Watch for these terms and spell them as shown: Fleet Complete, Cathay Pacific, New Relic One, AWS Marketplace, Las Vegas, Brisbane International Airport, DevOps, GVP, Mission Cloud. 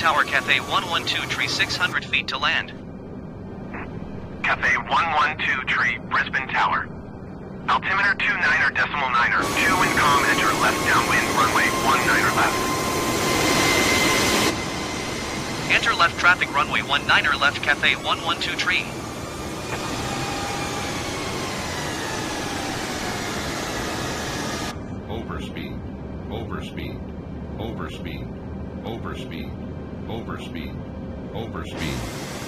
Tower Cathay 112, tree 600 feet to land. Cathay 112, tree, Brisbane Tower. Altimeter 29er, decimal 9er, 2 in comm, enter left downwind, runway 19er left. Enter left traffic, runway 19er left, Cathay 112, tree. Overspeed, overspeed, overspeed, overspeed, overspeed, overspeed.